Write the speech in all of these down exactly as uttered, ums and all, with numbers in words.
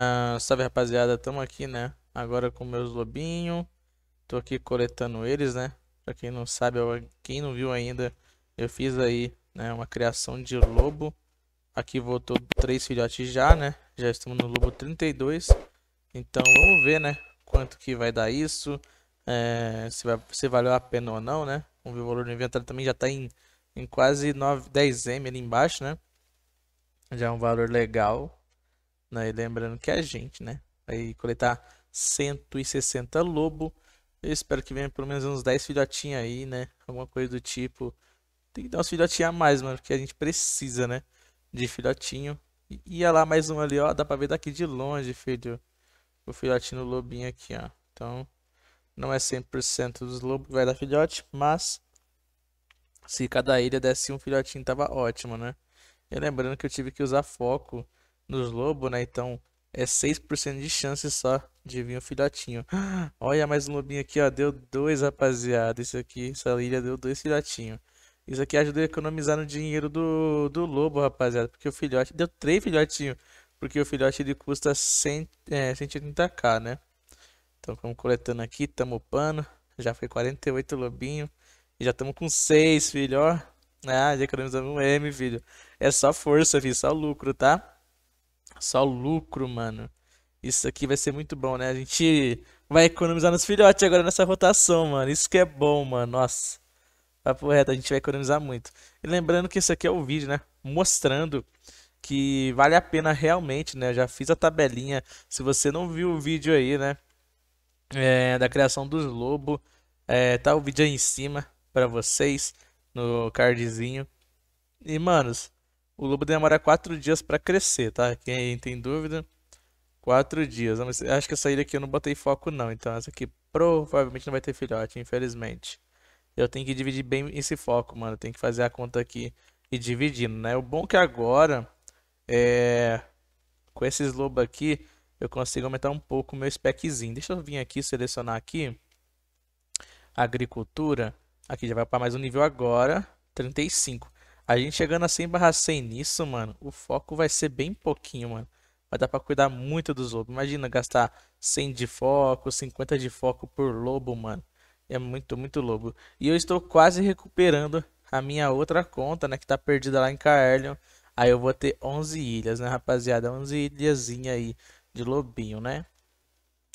Ah, salve rapaziada, tamo aqui, né? Agora com meus lobinhos. Tô aqui coletando eles, né? Pra quem não sabe, quem não viu ainda, eu fiz aí, né, uma criação de lobo. Aqui voltou três filhotes já, né? Já estamos no lobo trinta e dois. Então vamos ver, né, quanto que vai dar isso, é, se, vai, se valeu a pena ou não, né? Vamos ver o valor do inventário também, já tá em, em quase nove, dez mil ali embaixo, né? Já é um valor legal, né? E lembrando que é a gente, né? Aí coletar cento e sessenta lobo. Eu espero que venha pelo menos uns dez filhotinhos aí, né? Alguma coisa do tipo. Tem que dar uns filhotinhos a mais, mano, porque a gente precisa, né, de filhotinho. E ia lá mais um ali, ó. Dá pra ver daqui de longe, filho. O filhotinho do lobinho aqui, ó. Então, não é cem por cento dos lobos que vai dar filhote, mas se cada ilha desse um filhotinho, tava ótimo, né? E lembrando que eu tive que usar foco nos lobos, né? Então, é seis por cento de chance só de vir um filhotinho. Olha, mais um lobinho aqui, ó. Deu dois, rapaziada. Isso aqui, essa ilha deu dois filhotinhos. Isso aqui ajuda a economizar no dinheiro do, do lobo, rapaziada. Porque o filhote... Deu três filhotinhos. Porque o filhote, ele custa cem, é, cento e oitenta k, né? Então, vamos coletando aqui. Tamo upando. Já foi quarenta e oito lobinho. E já tamo com seis, filho, ó. Ah, já economizamos um M, filho. É só força, filho. Só lucro, tá? Só lucro, mano. Isso aqui vai ser muito bom, né? A gente vai economizar nos filhotes agora nessa rotação, mano. Isso que é bom, mano. Nossa. Papo reto, a gente vai economizar muito. E lembrando que isso aqui é o vídeo, né? Mostrando que vale a pena realmente, né? Eu já fiz a tabelinha. Se você não viu o vídeo aí, né? É, da criação dos lobos. É, tá o vídeo aí em cima pra vocês. No cardzinho. E, manos... O lobo demora quatro dias pra crescer, tá? Quem tem dúvida, quatro dias. Acho que essa ilha aqui eu não botei foco não, então essa aqui provavelmente não vai ter filhote, infelizmente. Eu tenho que dividir bem esse foco, mano. Eu tenho que fazer a conta aqui e dividindo, né? O bom é que agora, é... com esses lobos aqui, eu consigo aumentar um pouco o meu speczinho. Deixa eu vir aqui, selecionar aqui. Agricultura. Aqui já vai para mais um nível agora, trinta e cinco. A gente chegando a cem barra cem nisso, mano, o foco vai ser bem pouquinho, mano. Vai dar pra cuidar muito dos lobos. Imagina gastar cem de foco, cinquenta de foco por lobo, mano. É muito, muito lobo. E eu estou quase recuperando a minha outra conta, né, que tá perdida lá em Caerleon. Aí eu vou ter onze ilhas, né, rapaziada? onze ilhazinha aí de lobinho, né?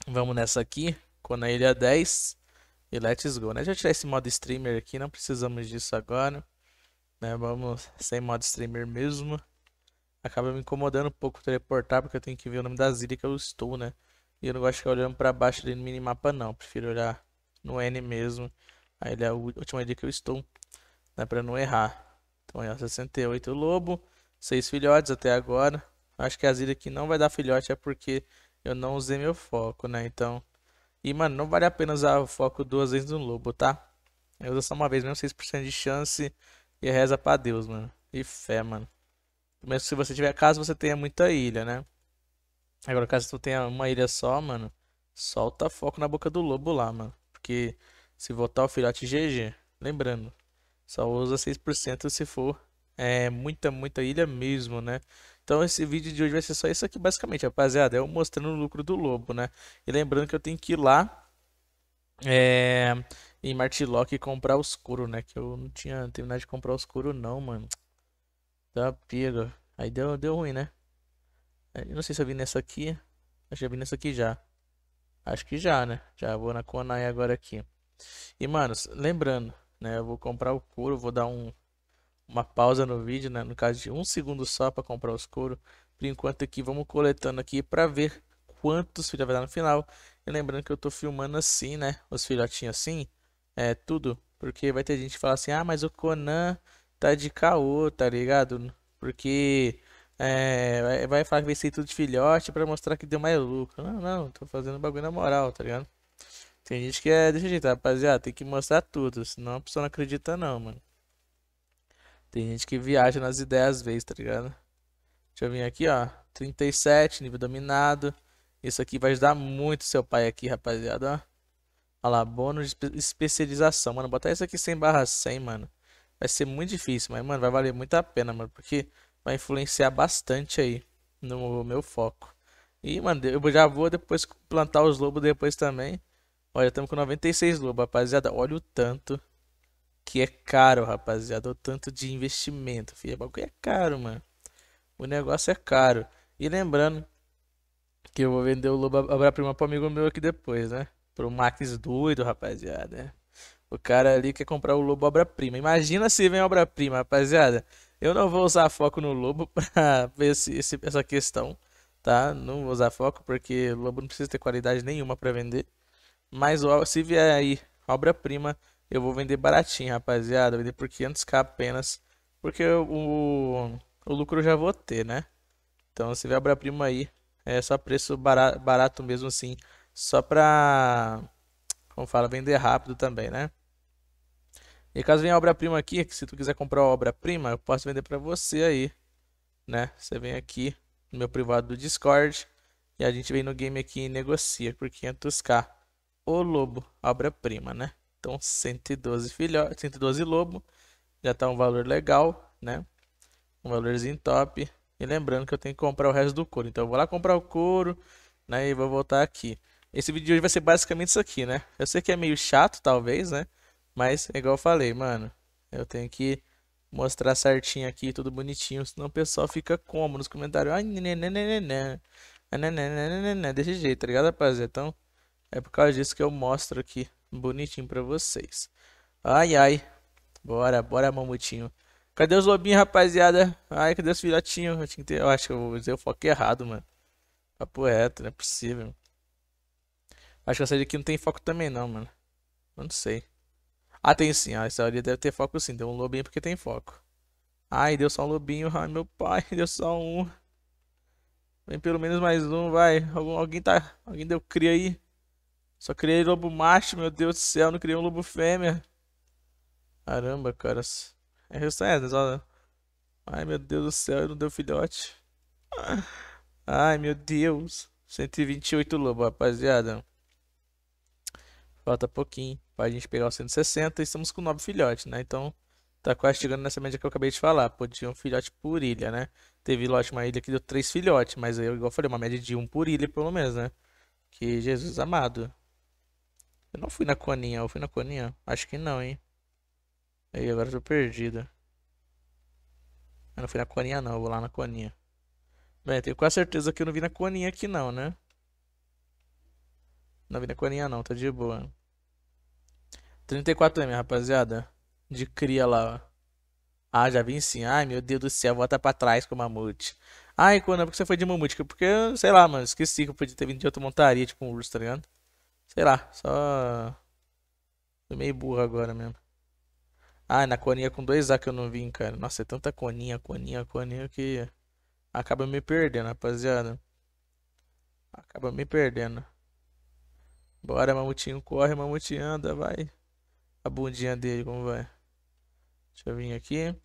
Vamos nessa aqui, com a ilha dez e let's go, né? Deixa eu tirar esse modo streamer aqui, não precisamos disso agora. Né, vamos sem modo streamer mesmo. Acaba me incomodando um pouco teleportar, porque eu tenho que ver o nome da ilha que eu estou, né? E eu não gosto de ficar olhando pra baixo ali no minimapa não. Prefiro olhar no N mesmo. Aí ele é a última ilha que eu estou, né, pra não errar. Então é sessenta e oito lobo, seis filhotes até agora. Acho que as ilhas que não vai dar filhote é porque eu não usei meu foco, né? Então... E mano, não vale a pena usar o foco duas vezes no lobo, tá? Eu uso só uma vez mesmo, seis por cento de chance. E reza pra Deus, mano. E fé, mano. Mesmo se você tiver, caso você tenha muita ilha, né? Agora, caso tu tenha uma ilha só, mano, solta foco na boca do lobo lá, mano. Porque se voltar o filhote G G, lembrando, só usa seis por cento se for é, muita, muita ilha mesmo, né? Então esse vídeo de hoje vai ser só isso aqui, basicamente, rapaziada. É eu mostrando o lucro do lobo, né? E lembrando que eu tenho que ir lá... É... em Martilock e comprar os couro, né? Que eu não tinha terminado de comprar os couro não, mano. Tá pega. Aí deu, deu ruim, né? Eu não sei se eu vim nessa aqui. Acho que eu vim nessa aqui já. Acho que já, né? Já vou na Konai agora aqui. E, mano, lembrando, né? Eu vou comprar o couro. Vou dar um, uma pausa no vídeo, né? No caso de um segundo só pra comprar os couro. Por enquanto aqui, vamos coletando aqui pra ver quantos filhotes vai dar no final. E lembrando que eu tô filmando assim, né? Os filhotinhos assim. É, tudo, porque vai ter gente que fala assim, ah, mas o Conan tá de caô, tá ligado? Porque é, vai, vai falar que vai ser tudo de filhote pra mostrar que deu mais lucro. Não, não, tô fazendo bagulho na moral, tá ligado? Tem gente que é, deixa jeito, rapaziada, tem que mostrar tudo, senão a pessoa não acredita não, mano. Tem gente que viaja nas ideias às vezes, tá ligado? Deixa eu vir aqui, ó, trinta e sete, nível dominado. Isso aqui vai ajudar muito seu pai aqui, rapaziada, ó. Olha lá, bônus de especialização, mano. Botar isso aqui cem barra cem, mano. vai ser muito difícil, mas, mano, vai valer muito a pena, mano, porque vai influenciar bastante aí no meu foco. E, mano, eu já vou depois plantar os lobos depois também. Olha, estamos com noventa e seis lobos, rapaziada. Olha o tanto que é caro, rapaziada. O tanto de investimento, filho. O bagulho é caro, mano. O negócio é caro. E lembrando que eu vou vender o lobo abra-prima para amigo meu aqui depois, né? Pro Max doido, rapaziada. O cara ali quer comprar o lobo obra-prima. Imagina se vem obra-prima, rapaziada. Eu não vou usar foco no lobo para ver esse, esse, essa questão, tá? Não vou usar foco porque o lobo não precisa ter qualidade nenhuma para vender. Mas ó, se vier aí obra-prima, eu vou vender baratinho, rapaziada. Vou vender por quinhentos k apenas, porque o, o lucro eu já vou ter, né? Então se vier obra-prima aí, é só preço barato, barato mesmo assim. Só pra, como fala, vender rápido também, né? E caso venha obra-prima aqui, que se tu quiser comprar obra-prima, eu posso vender pra você aí, né? Você vem aqui no meu privado do Discord e a gente vem no game aqui e negocia por quinhentos k o lobo obra-prima, né? Então cento e doze filhotes, cento e doze lobo, já tá um valor legal, né? Um valorzinho top. E lembrando que eu tenho que comprar o resto do couro, então eu vou lá comprar o couro, né? E vou voltar aqui. Esse vídeo de hoje vai ser basicamente isso aqui, né? Eu sei que é meio chato, talvez, né? Mas, igual eu falei, mano, eu tenho que mostrar certinho aqui, tudo bonitinho, senão o pessoal fica como nos comentários. Ai, nananana, nananana, desse jeito, tá ligado, rapaziada? Então, é por causa disso que eu mostro aqui, bonitinho pra vocês. Ai, ai, bora, bora, mamutinho. Cadê os lobinhos, rapaziada? Ai, cadê os filhotinhos? Eu, tinha que ter... eu acho que eu vou dizer o foco errado, mano. Papo reto, não é possível. Acho que essa daqui não tem foco também não, mano. Eu não sei. Ah, tem sim. Ah, essa ali deve ter foco sim. Deu um lobinho porque tem foco. Ai, deu só um lobinho. Ai, meu pai. Deu só um. Vem pelo menos mais um, vai. Algum, alguém tá... Alguém deu cria aí. Só criei lobo macho, meu Deus do céu. Não criei um lobo fêmea. Caramba, cara. É isso aí, olha. Ai, meu Deus do céu. Não deu filhote. Ai, meu Deus. cento e vinte e oito lobo, rapaziada. Falta pouquinho pra gente pegar os cento e sessenta e estamos com nove filhotes, né? Então tá quase chegando nessa média que eu acabei de falar. Podia um filhote por ilha, né? Teve lote, uma ilha que deu três filhotes, mas aí, igual eu falei, uma média de um por ilha pelo menos, né? Que Jesus amado. Eu não fui na coninha, eu fui na coninha? Acho que não, hein? Aí agora eu tô perdido. Eu não fui na coninha não, eu vou lá na coninha. Bem, tenho quase certeza que eu não vi na coninha aqui não, né? Não vi na coninha não, tá de boa. trinta e quatro mil, rapaziada. De cria lá, ó. Ah, já vim sim. Ai, meu Deus do céu. Volta pra trás com o mamute. Ai, quando porque você foi de mamute? Porque, sei lá, mano. Esqueci que eu podia ter vindo de outra montaria, tipo um urso, tá ligado? Sei lá. Só... Tô meio burro agora mesmo. Ai, na coninha com dois A que eu não vim, cara. Nossa, é tanta coninha, coninha, coninha que... Acaba me perdendo, rapaziada. Acaba me perdendo. Bora, mamutinho. Corre, mamutinho. Anda, vai. A bundinha dele, como vai? Deixa eu vir aqui.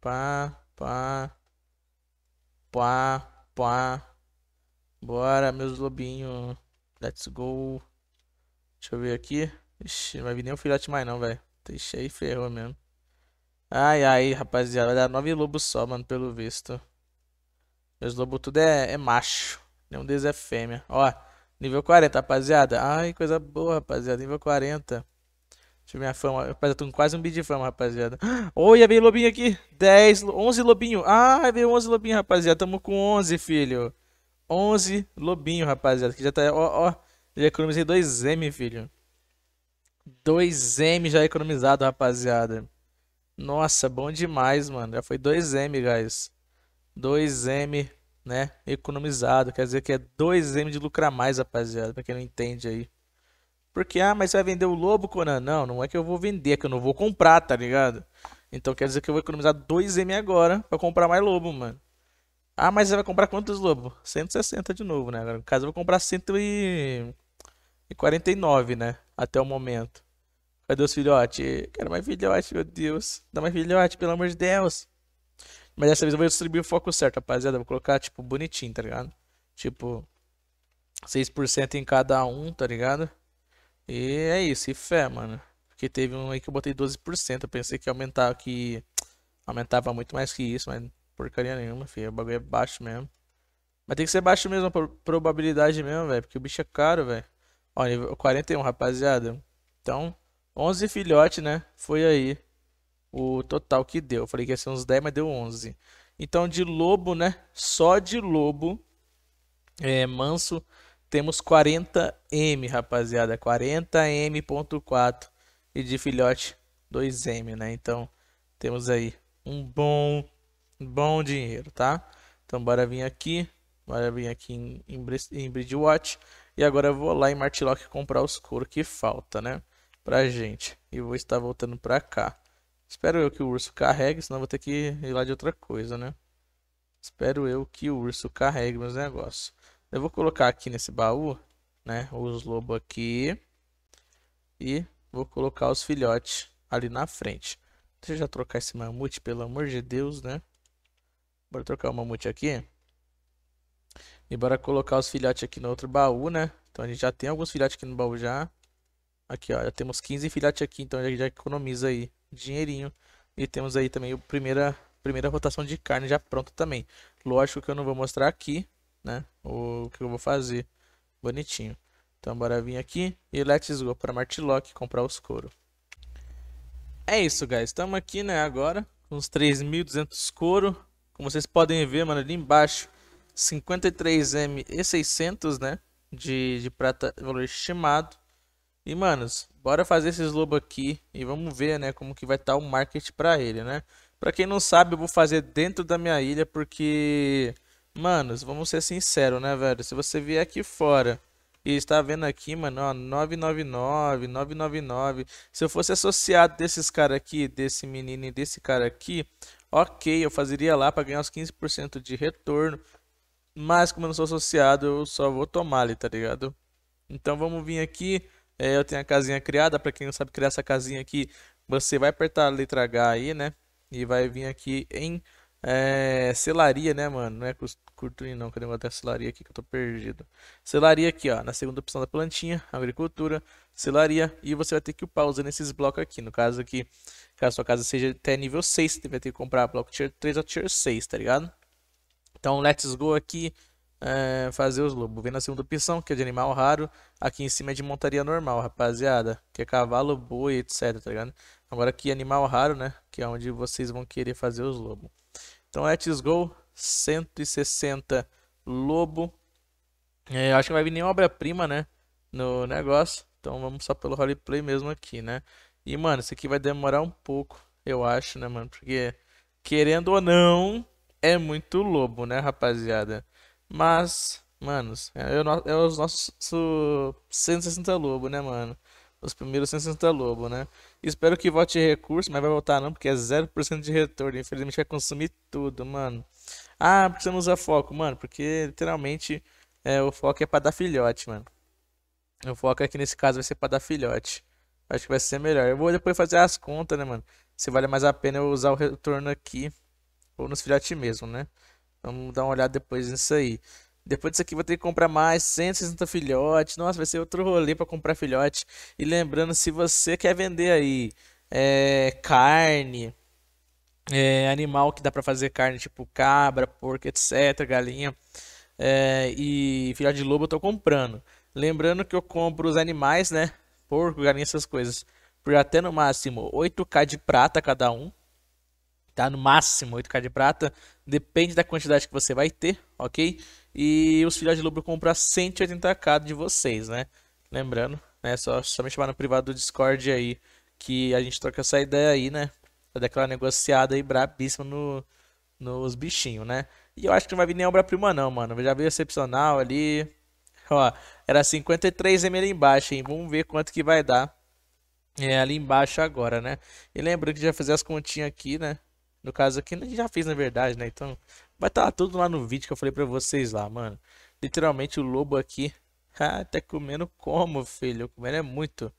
Pá, pá. Pá, pá. Bora, meus lobinhos. Let's go. Deixa eu ver aqui. Ixi, não vai vir nem um filhote mais não, velho. Deixa aí, ferrou mesmo. Ai, ai, rapaziada. Vai dar nove lobos só, mano, pelo visto. Meus lobos tudo é, é macho. Nenhum deles é fêmea. Ó, nível quarenta, rapaziada. Ai, coisa boa, rapaziada. Nível quarenta. Deixa eu ver minha fama. Rapaziada, tô com quase um bi de fama, rapaziada. Olha, veio lobinho aqui. dez, onze lobinho. Ah, veio onze lobinho, rapaziada. Tamo com onze, filho. onze lobinho, rapaziada. Que já tá, ó, ó. Já economizei dois mil, filho. dois mil já economizado, rapaziada. Nossa, bom demais, mano. Já foi dois mil, guys. dois mil, né? Economizado. Quer dizer que é dois mil de lucrar mais, rapaziada. Pra quem não entende aí. Porque, ah, mas você vai vender o lobo, Conan? Não, não é que eu vou vender, é que eu não vou comprar, tá ligado? Então quer dizer que eu vou economizar dois mil agora pra comprar mais lobo, mano. Ah, mas você vai comprar quantos lobos? cento e sessenta de novo, né? No caso eu vou comprar cento e quarenta e nove, né? Até o momento. Cadê os filhotes? Quero mais filhote, meu Deus. Dá mais filhote, pelo amor de Deus. Mas dessa vez eu vou distribuir o foco certo, rapaziada. Vou colocar, tipo, bonitinho, tá ligado? Tipo, seis por cento em cada um, tá ligado? E é isso, e fé, mano. Porque teve um aí que eu botei doze por cento. Eu pensei que aumentava, que aumentava muito mais que isso, mas porcaria nenhuma, filho. O bagulho é baixo mesmo. Mas tem que ser baixo mesmo, a probabilidade mesmo, velho. Porque o bicho é caro, velho. Ó, nível quarenta e um, rapaziada. Então, onze filhote, né? Foi aí o total que deu. Eu falei que ia ser uns dez, mas deu onze. Então, de lobo, né? Só de lobo é, manso, temos quarenta mil, rapaziada. quarenta mil ponto quatro. E de filhote, dois mil, né? Então, temos aí um bom, bom dinheiro, tá? Então, bora vir aqui. Bora vir aqui em, em, em Breedwatch. E agora eu vou lá em Martilock comprar os couro que falta, né? Pra gente. E vou estar voltando pra cá. Espero eu que o urso carregue, senão vou ter que ir lá de outra coisa, né? Espero eu que o urso carregue meus negócios. Eu vou colocar aqui nesse baú, né? Os lobos aqui. E vou colocar os filhotes ali na frente. Deixa eu já trocar esse mamute, pelo amor de Deus, né? Bora trocar o mamute aqui. E bora colocar os filhotes aqui no outro baú, né? Então a gente já tem alguns filhotes aqui no baú já. Aqui, ó, já temos quinze filhotes aqui, então já, já economiza aí dinheirinho. E temos aí também a primeira, primeira rotação de carne já pronta também. Lógico que eu não vou mostrar aqui, né? O que eu vou fazer. Bonitinho. Então bora vir aqui e let's go para Martilock comprar os couro. É isso, guys. Estamos aqui, né, agora com uns três mil e duzentos couro. Como vocês podem ver, mano, ali embaixo. cinquenta e três mil e seiscentos, né, de, de prata, valor estimado. E, manos, bora fazer esses lobos aqui e vamos ver, né, como que vai estar o market pra ele, né. Pra quem não sabe, eu vou fazer dentro da minha ilha porque, manos, vamos ser sinceros, né, velho. Se você vier aqui fora e está vendo aqui, mano, ó, novecentos e noventa e nove, novecentos e noventa e nove. Se eu fosse associado desses caras aqui, desse menino e desse cara aqui, ok, eu fazeria lá pra ganhar uns quinze por cento de retorno. Mas como eu não sou associado, eu só vou tomar ali, tá ligado? Então vamos vir aqui. É, eu tenho a casinha criada. Pra quem não sabe criar essa casinha aqui, você vai apertar a letra H aí, né? E vai vir aqui em é, selaria, né, mano? Não é curturinho não, que eu tenho até selaria aqui que eu tô perdido. Selaria aqui, ó. Na segunda opção da plantinha, agricultura, selaria. E você vai ter que upar usando esses blocos aqui. No caso aqui, caso a sua casa seja até nível seis, você vai ter que comprar bloco tier três ou tier seis, tá ligado? Então, let's go aqui, é, fazer os lobos. Vem na segunda opção, que é de animal raro. Aqui em cima é de montaria normal, rapaziada. Que é cavalo, boi, etcétera, tá ligado? Agora aqui, animal raro, né? Que é onde vocês vão querer fazer os lobos. Então, let's go. cento e sessenta lobo. É, acho que não vai vir nenhuma obra-prima, né? No negócio. Então, vamos só pelo roleplay mesmo aqui, né? E, mano, isso aqui vai demorar um pouco, eu acho, né, mano? Porque, querendo ou não... é muito lobo, né, rapaziada? Mas, manos, é, é, é os nossos cento e sessenta lobo, né, mano? Os primeiros cento e sessenta lobo, né? Espero que volte recurso, mas vai voltar não, porque é zero por cento de retorno. Infelizmente vai consumir tudo, mano. Ah, porque você não usa foco, mano? Porque, literalmente, é, o foco é pra dar filhote, mano. O foco aqui, nesse caso, vai ser pra dar filhote. Acho que vai ser melhor. Eu vou depois fazer as contas, né, mano? Se vale mais a pena eu usar o retorno aqui. Ou nos filhotes mesmo, né? Vamos dar uma olhada depois nisso aí. Depois disso aqui vou ter que comprar mais cento e sessenta filhotes. Nossa, vai ser outro rolê para comprar filhote. E lembrando, se você quer vender aí é, carne, é, animal que dá para fazer carne, tipo cabra, porco, etcétera, galinha, é, e filhote de lobo eu tô comprando. Lembrando que eu compro os animais, né? Porco, galinha, essas coisas. Por até no máximo oito mil de prata cada um. Tá? No máximo oito mil de prata. Depende da quantidade que você vai ter, ok? E os filhotes de lobo compram cento e oitenta mil de vocês, né? Lembrando, né? Só, só me chamar no privado do Discord aí, que a gente troca essa ideia aí, né? Pra dar aquela negociada aí brabíssima no, nos bichinhos, né? E eu acho que não vai vir nem obra-prima não, mano. Já veio excepcional ali. Ó, era cinquenta e três mil ali embaixo, hein? Vamos ver quanto que vai dar é, ali embaixo agora, né? E lembrando que já fiz as continhas aqui, né? No caso aqui, a gente já fez na verdade, né? Então, vai estar tudo lá no vídeo que eu falei pra vocês lá, mano. Literalmente, o lobo aqui... ah, tá comendo como, filho? Comendo é muito.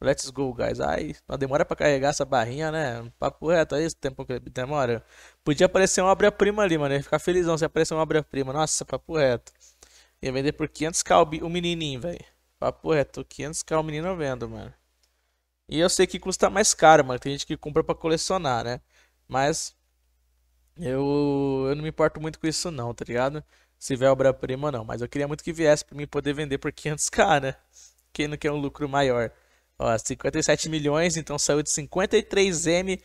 Let's go, guys. Ai, não demora pra carregar essa barrinha, né? Papo reto, aí esse tempo que demora. Podia aparecer uma obra-prima ali, mano. Eu ia ficar felizão se aparecer uma obra-prima. Nossa, papo reto. Ia vender por quinhentos mil o menininho, velho. Papo reto, quinhentos mil o menino eu vendo, mano. E eu sei que custa mais caro, mano. Tem gente que compra pra colecionar, né? Mas eu, eu não me importo muito com isso não, tá ligado? Se vier obra-prima ou não. Mas eu queria muito que viesse pra mim poder vender por quinhentos k, né? Quem não quer um lucro maior? Ó, cinquenta e sete milhões, então saiu de cinquenta e três milhões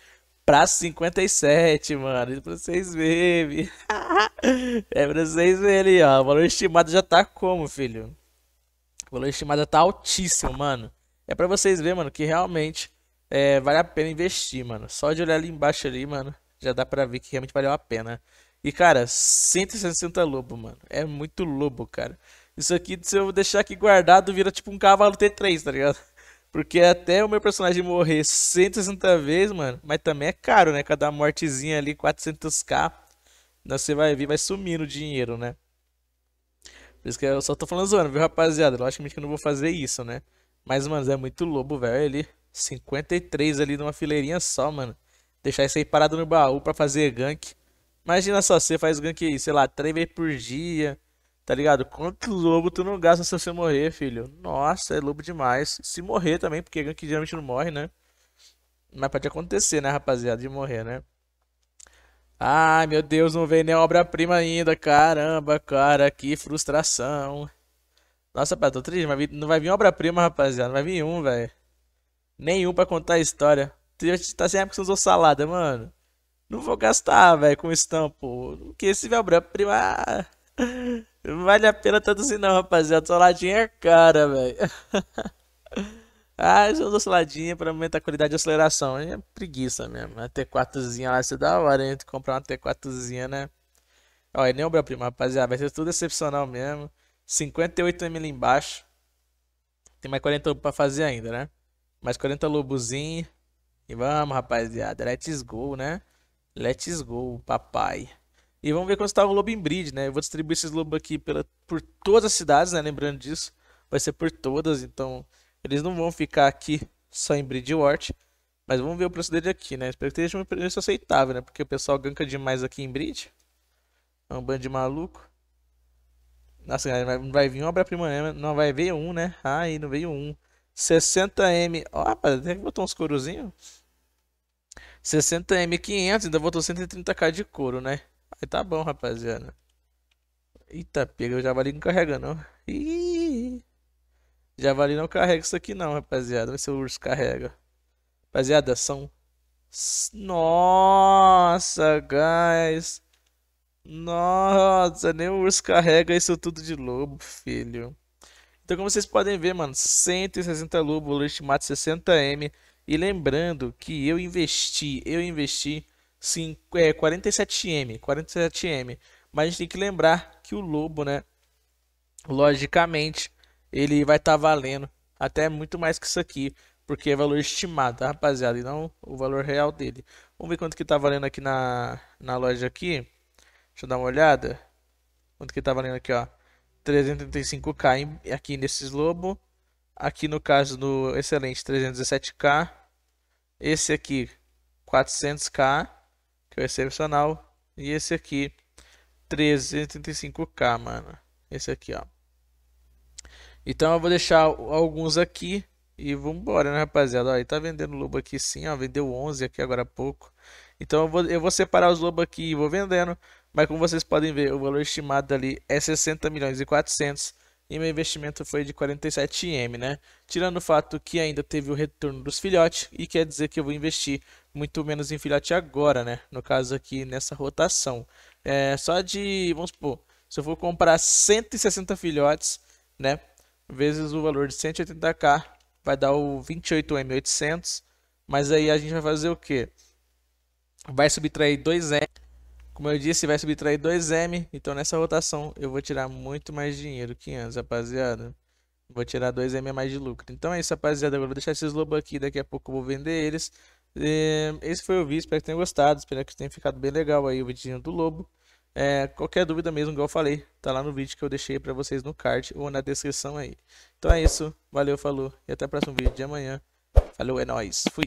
pra cinquenta e sete, mano. É pra vocês verem. É pra vocês verem, ó. O valor estimado já tá como, filho? O valor estimado já tá altíssimo, mano. É pra vocês verem, mano, que realmente é, vale a pena investir, mano. Só de olhar ali embaixo ali, mano, já dá pra ver que realmente valeu a pena. E, cara, cento e sessenta lobo, mano. É muito lobo, cara. Isso aqui, se eu deixar aqui guardado, vira tipo um cavalo T três, tá ligado? Porque até o meu personagem morrer cento e sessenta vezes, mano. Mas também é caro, né? Cada mortezinha ali, quatrocentos k. Você vai ver, vai sumindo o dinheiro, né? Por isso que eu só tô falando zoando, viu, rapaziada? Logicamente que eu não vou fazer isso, né? Mas, mano, é muito lobo, velho. Ele, cinquenta e três ali numa fileirinha só, mano. Deixar isso aí parado no baú pra fazer gank. Imagina só, você faz gank, sei lá, três vezes por dia. Tá ligado? Quanto lobo tu não gasta se você morrer, filho? Nossa, é lobo demais. Se morrer também, porque gank geralmente não morre, né? Mas pode acontecer, né, rapaziada? De morrer, né? Ai, meu Deus, não veio nem obra-prima ainda. Caramba, cara, que frustração. Nossa, pá, tô triste, mas não vai vir obra-prima, rapaziada. Não vai vir um, velho. Nenhum pra contar a história. Tá sempre que você usou salada, mano. Não vou gastar, velho, com estampo. Porque se vier obra-prima... Não vale a pena traduzir não, rapaziada. Saladinha é cara, velho. Ah, eu uso saladinha pra aumentar a qualidade de aceleração. É preguiça mesmo. A T quatrozinha lá, isso é da hora, hein? Comprar uma T quatrozinha, né? Ó, e nem obra-prima, rapaziada. Vai ser tudo excepcional mesmo. cinquenta e oito milhões embaixo. Tem mais quarenta lobos pra fazer ainda, né? Mais quarenta lobozinho. E vamos, rapaziada. Let's go, né? Let's go, papai. E vamos ver quanto está o lobo em breed, né? Eu vou distribuir esses lobos aqui pela, por todas as cidades, né? Lembrando disso, vai ser por todas, então eles não vão ficar aqui só em Breedwort. Mas vamos ver o preço dele aqui, né? Espero que esteja um preço aceitável, né? Porque o pessoal ganka demais aqui em breed. É um bando de maluco. Nossa, galera, não vai vir uma obra-prima, não vai ver um, né? Ai, não veio um. sessenta milhões. Ó, rapaz, até que botou uns corozinhos. sessenta milhões e quinhentos, ainda botou cento e trinta k de couro, né? Tá bom, rapaziada. Eita, pega, o javali não carrega, não. Ih, javali não carrega isso aqui, não, rapaziada. Vamos ver se o urso carrega. Rapaziada, são... Nossa, guys. Nossa, nem o urso carrega isso tudo de lobo, filho. Então, como vocês podem ver, mano, cento e sessenta lobo, valor estimado sessenta milhões. E lembrando que eu investi, eu investi... quarenta e sete milhões, quarenta e sete milhões. Mas a gente tem que lembrar que o lobo, né? Logicamente, ele vai estar tá valendo até muito mais que isso aqui, porque é valor estimado, tá, rapaziada? E não o valor real dele. Vamos ver quanto que tá valendo aqui na, na loja aqui. Deixa eu dar uma olhada. Quanto que tá valendo aqui, ó? trezentos e trinta e cinco k aqui nesses lobo. Aqui no caso do excelente, trezentos e dezessete k. Esse aqui, quatrocentos k. Que é excepcional. E esse aqui, trezentos e trinta e cinco k, mano. Esse aqui, ó. Então eu vou deixar alguns aqui. E vambora, né, rapaziada? Ó, ele tá vendendo lobo aqui sim, ó. Vendeu onze aqui agora há pouco. Então eu vou, eu vou separar os lobos aqui e vou vendendo. Mas como vocês podem ver, o valor estimado ali é sessenta milhões e quatrocentos. E meu investimento foi de quarenta e sete milhões, né? Tirando o fato que ainda teve o retorno dos filhotes. E quer dizer que eu vou investir muito menos em filhote agora, né? No caso aqui, nessa rotação. É só de, vamos supor, se eu for comprar cento e sessenta filhotes, né? Vezes o valor de cento e oitenta k, vai dar o vinte e oito milhões e oitocentos mil. Mas aí a gente vai fazer o quê? Vai subtrair dois milhões. Como eu disse, vai subtrair dois milhões. Então nessa rotação eu vou tirar muito mais dinheiro que antes, rapaziada. Vou tirar dois milhões a mais de lucro. Então é isso, rapaziada. Agora eu vou deixar esses lobos aqui. Daqui a pouco eu vou vender eles. Esse foi o vídeo, espero que tenham gostado. Espero que tenha ficado bem legal aí o vidinho do lobo. é, Qualquer dúvida mesmo, igual eu falei, tá lá no vídeo que eu deixei pra vocês no card ou na descrição aí. Então é isso, valeu, falou. E até o próximo vídeo de amanhã. Falou, é nóis, fui.